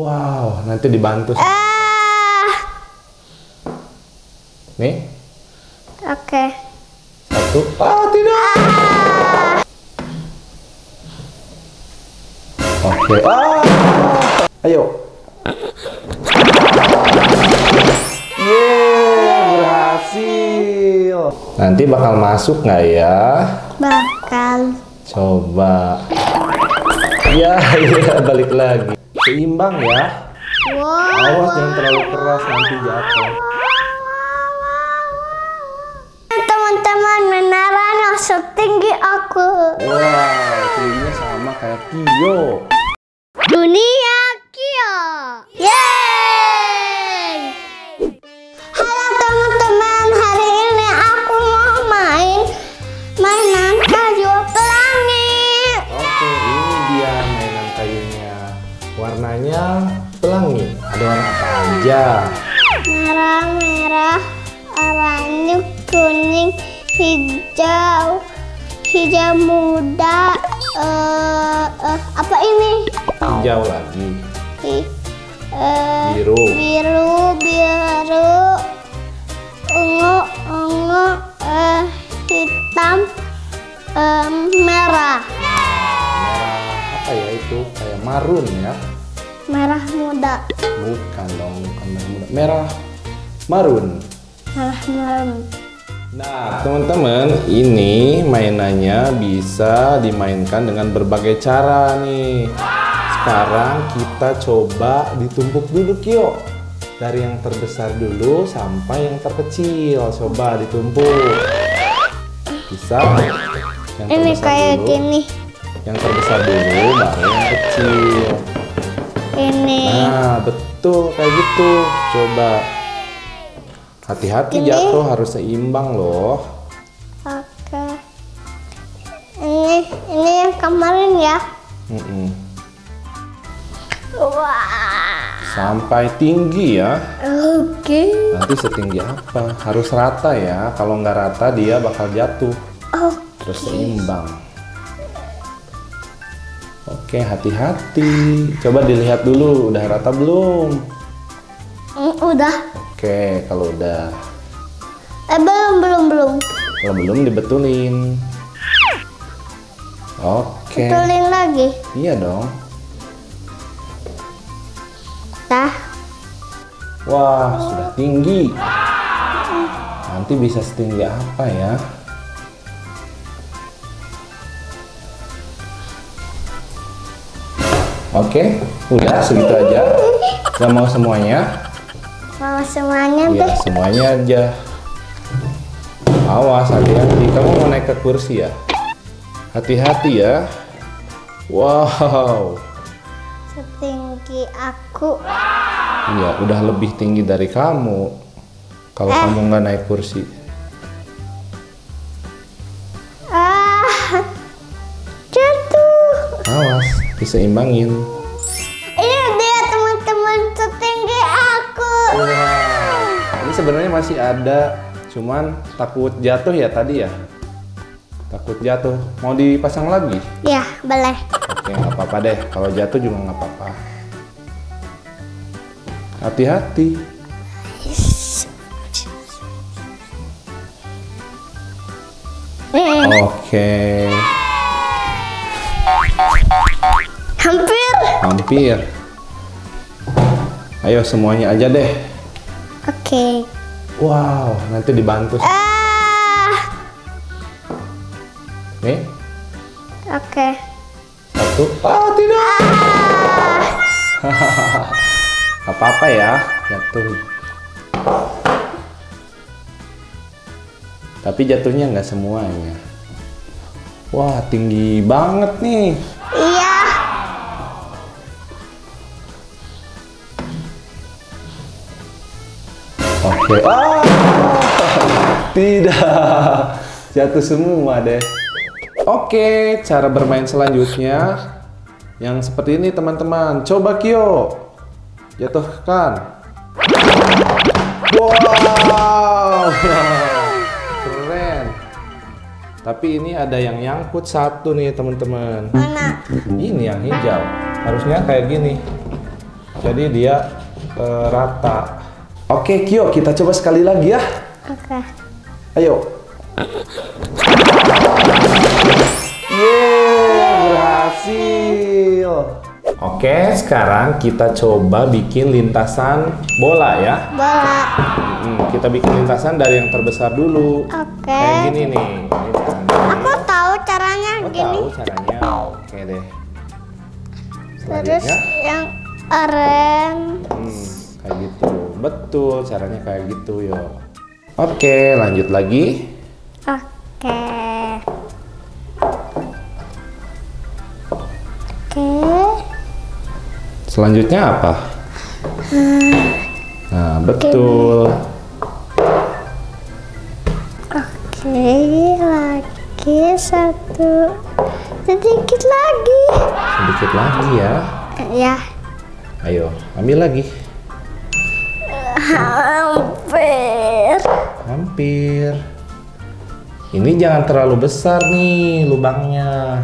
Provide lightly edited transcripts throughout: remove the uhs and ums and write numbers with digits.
Wow, nanti dibantu. Nih. Oke. Satu. Ah, tidak. Oke. Ayo. Yeay, berhasil. Nanti bakal masuk nggak ya? Bakal. Coba. Ya, ya, balik lagi. Seimbang ya. Wow. Awas jangan terlalu keras nanti jatuh. Teman-teman, menara yang setinggi aku. Wow, tingginya sama kayak Kyo. Dunia Kyo. Yeay! Halo teman-teman, hari ini aku mau main mainan kayu pelangi. Oke, ini dia mainan kayunya. Warnanya pelangi. Ada warna apa aja? Merah, merah, oranye, kuning, hijau, hijau muda. Apa ini? Hijau lagi. Biru, biru, biru, ungu, ungu, hitam, merah. Ya itu kayak marun ya. Merah muda. Bukan dong, bukan merah muda. Merah marun. Merah marun. Nah, teman-teman, ini mainannya bisa dimainkan dengan berbagai cara nih. Sekarang kita coba ditumpuk dulu Kyo. Dari yang terbesar dulu sampai yang terkecil. Coba ditumpuk. Bisa. Yang ini kayak gini. Yang terbesar dulu, baru yang kecil. Ini. Nah, betul kayak gitu. Coba. Hati-hati jatuh, harus seimbang loh. Oke. Ini yang kemarin ya. Wah. Sampai tinggi ya. Oke. Nanti setinggi apa? Harus rata ya. Kalau nggak rata dia bakal jatuh. Terus seimbang. Oke, hati-hati. Coba dilihat dulu, udah rata belum? Udah. Oke, kalau udah. Belum. Kalau belum dibetulin. Oke. Betulin lagi. Iya dong. Dah. Wah, sudah tinggi. Nanti bisa setinggi apa ya? Oke, udah segitu aja. Gak mau semuanya? Mau semuanya deh. Ya, semuanya aja. Awas, hati-hati. Kamu mau naik ke kursi ya? Hati-hati ya. Wow. Setinggi aku. Iya, udah lebih tinggi dari kamu. Kalau kamu nggak naik kursi. Jatuh. Awas. Diseimbangin. Ini dia teman-teman setinggi aku. Wow. Ini sebenarnya masih ada, cuman takut jatuh ya tadi ya. Takut jatuh. Mau dipasang lagi? Ya boleh. Oke, nggak apa-apa deh. Kalau jatuh juga nggak apa-apa. Hati-hati. Oke. Hampir. Ayo semuanya aja deh. Oke. Wow, nanti dibantu. Nih. Oke. Satu. Ah, tidak. Gak apa-apa ya, jatuh. Tapi jatuhnya nggak semuanya. Wah, tinggi banget nih. Iya. Oke. Tidak. Jatuh semua deh. Oke, cara bermain selanjutnya yang seperti ini teman-teman. Coba Kyo. Jatuhkan. Wow. Keren. Tapi ini ada yang nyangkut satu nih teman-teman. Mana? Ini yang hijau. Harusnya kayak gini. Jadi dia rata. Oke, Kyo, kita coba sekali lagi ya. Oke. Ayo. Yeay, berhasil. Oke, sekarang kita coba bikin lintasan bola ya. Bola. Kita bikin lintasan dari yang terbesar dulu. Oke. Kayak gini nih. Aku tahu caranya. Aku gini. Tahu caranya. Oke deh. Terus yang orange. Kayak gitu. Betul, caranya kayak gitu, yo. Oke, lanjut lagi. Oke. Oke. Selanjutnya apa? Nah, betul. Oke, lagi satu. Sedikit lagi. Sedikit lagi ya. Ya. Ayo, ambil lagi. Hampir. Hampir. Ini jangan terlalu besar nih lubangnya.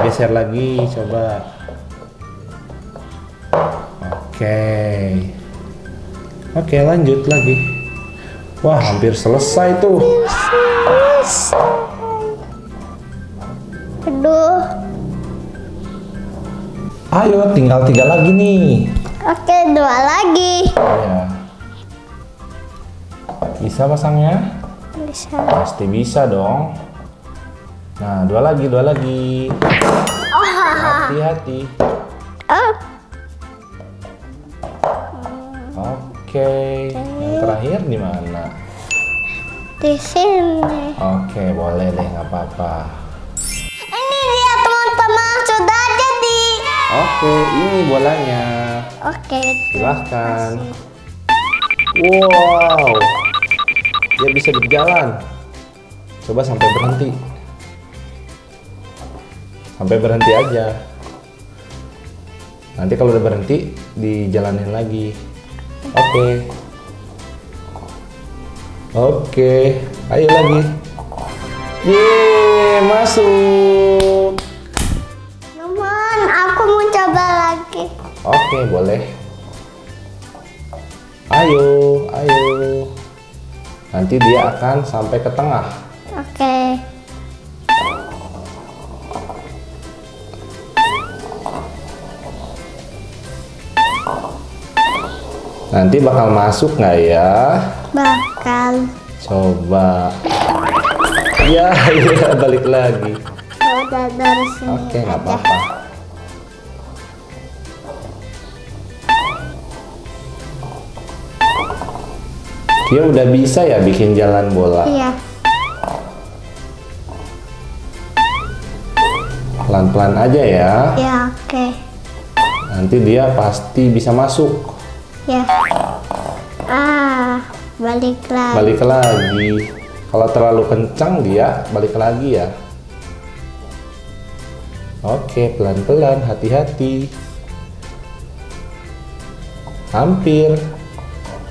Geser lagi, coba. Oke. Oke, lanjut lagi. Wah, hampir selesai tuh. Aduh. Ayo, tinggal 3 lagi nih. Oke, 2 lagi. Ya. Bisa pasangnya? Bisa. Pasti bisa dong. Nah, 2 lagi, 2 lagi. Hati-hati. Oh. Oke. Yang terakhir di mana? Di sini. Oke, boleh deh, nggak apa-apa. Oke, ini bolanya. Oke, silahkan. Wow, dia bisa berjalan. Coba sampai berhenti. Sampai berhenti aja. Nanti kalau udah berhenti, dijalanin lagi. Oke. Oke, ayo lagi. Yeay, masuk. Oke, boleh. Ayo, ayo. Nanti dia akan sampai ke tengah. Oke. Nanti bakal masuk nggak ya? Bakal. Coba. Ya, ya, balik lagi. Udah dari sini. Oke, nggak apa-apa. Dia udah bisa ya bikin jalan bola. Iya. Pelan-pelan aja ya. Iya, oke. Nanti dia pasti bisa masuk. Ya. Ah, balik lagi. Balik lagi. Kalau terlalu kencang dia balik lagi ya. Oke, pelan-pelan, hati-hati. Hampir.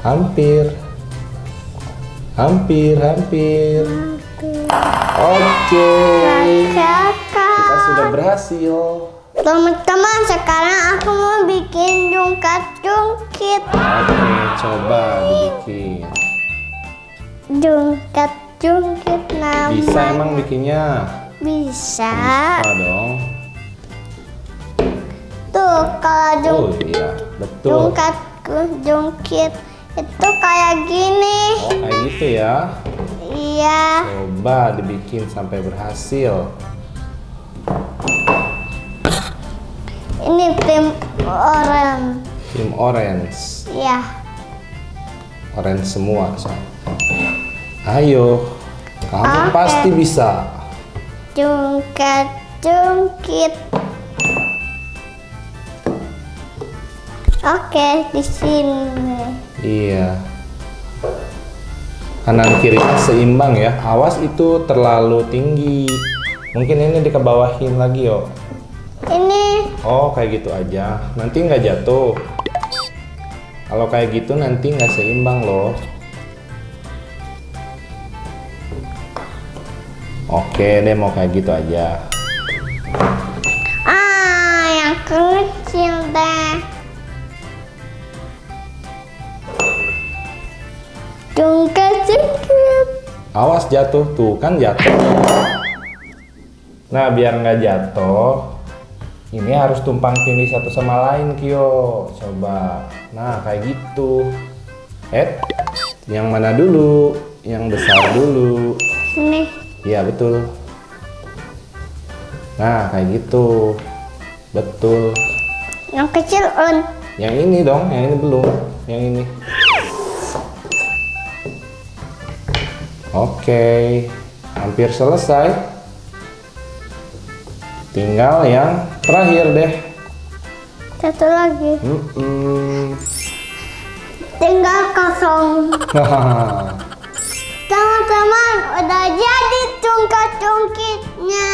Hampir. Hampir, hampir. Oke. Kita sudah berhasil. Teman-teman, sekarang aku mau bikin jungkat-jungkit. Oke, coba bikin. Jungkat-jungkit namanya. Bisa emang bikinnya? Bisa. Bisa dong. Tuh, kalau jungkat-jungkit itu kayak gini. Oh, kayak gitu ya? Iya. Coba dibikin sampai berhasil. Ini tim orange. Tim orange. Iya. Orange semua. Ayo, kamu pasti bisa. Jungkat-jungkit. Oke, di sini. Iya. Kanan kirinya seimbang ya. Awas itu terlalu tinggi. Mungkin ini dikebawahin lagi yo. Ini. Oh, kayak gitu aja. Nanti nggak jatuh. Kalau kayak gitu nanti nggak seimbang loh. Oke deh, mau kayak gitu aja. Ah, yang kecil deh. Awas jatuh, tuh kan jatuh. Nah, biar nggak jatuh, ini harus tumpang tindih satu sama lain, Kyo. Coba. Nah, kayak gitu. Yang mana dulu? Yang besar dulu. Ini. Iya, betul. Nah, kayak gitu. Betul. Yang kecil on. Yang ini dong, yang ini belum. Yang ini. Oke, hampir selesai. Tinggal yang terakhir deh. Satu lagi. Tinggal kosong. Teman-teman, udah jadi cungkit-cungkitnya.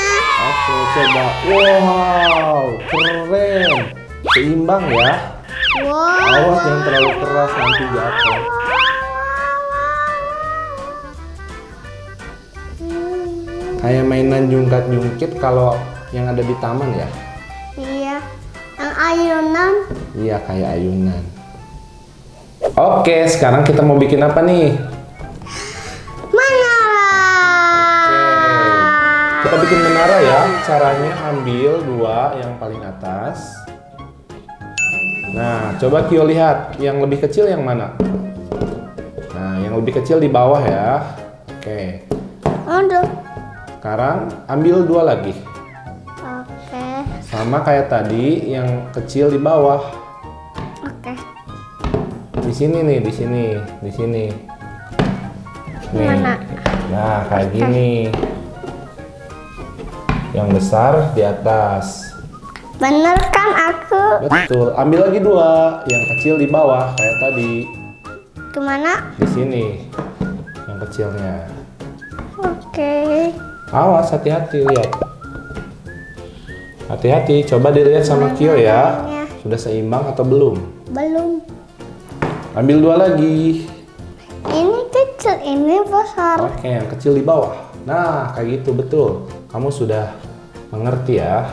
Oke, coba. Wow, keren. Seimbang ya. Wow. Awas yang terlalu keras nanti jatuh. Kayak mainan jungkat-jungkit kalau yang ada di taman ya? Iya, yang ayunan. Iya, kayak ayunan. Oke, sekarang kita mau bikin apa nih? Menara. Oke, kita bikin menara ya. Caranya ambil dua yang paling atas. Nah, coba Kyo lihat yang lebih kecil yang mana? Nah, yang lebih kecil di bawah ya. Oke. Aduh. Sekarang ambil dua lagi. Oke. Sama kayak tadi yang kecil di bawah. Oke. Di sini nih, di sini, di sini. Nih. Mana? Nah, kayak gini. Yang besar di atas. Bener kan aku? Betul. Ambil lagi dua, yang kecil di bawah kayak tadi. Kemana? Di sini. Yang kecilnya. Oke. Awas, hati-hati, lihat. Hati-hati, coba dilihat sama Kyo ya. Sudah seimbang atau belum? Belum. Ambil dua lagi. Ini kecil, ini besar. Oke, yang kecil di bawah. Nah, kayak gitu, betul. Kamu sudah mengerti ya?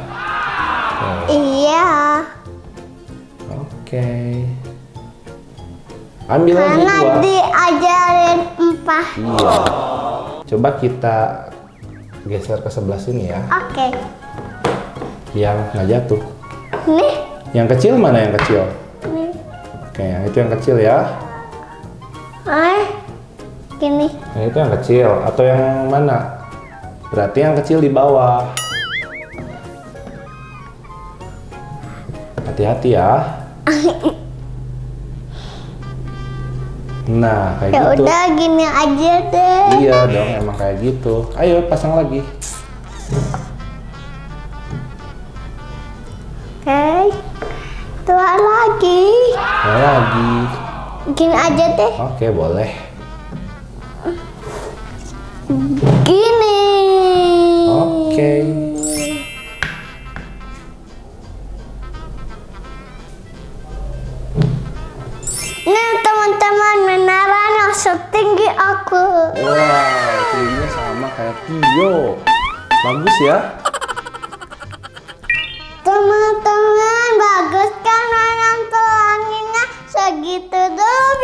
Oke. Iya. Oke. Ambil lagi dua. Karena diajarin empah. Iya. Coba kita geser ke sebelah sini ya. Oke. Yang nggak jatuh. Nih. Yang kecil mana yang kecil? Nih. Oke, yang itu yang kecil ya. Gini. Yang itu yang kecil atau yang mana? Berarti yang kecil di bawah. Hati-hati ya. Nah, kayak ya gitu. Udah gini aja deh. Iya dong, emang kayak gitu. Ayo pasang lagi. Oke. Dua lagi. Dua lagi. Gini aja deh. Oke, boleh. Gini. Oke. Setinggi aku. Wah, tingginya sama kayak Kyo. Bagus ya? Teman-teman, bagus kan mainan pelanginya? Segitu dulu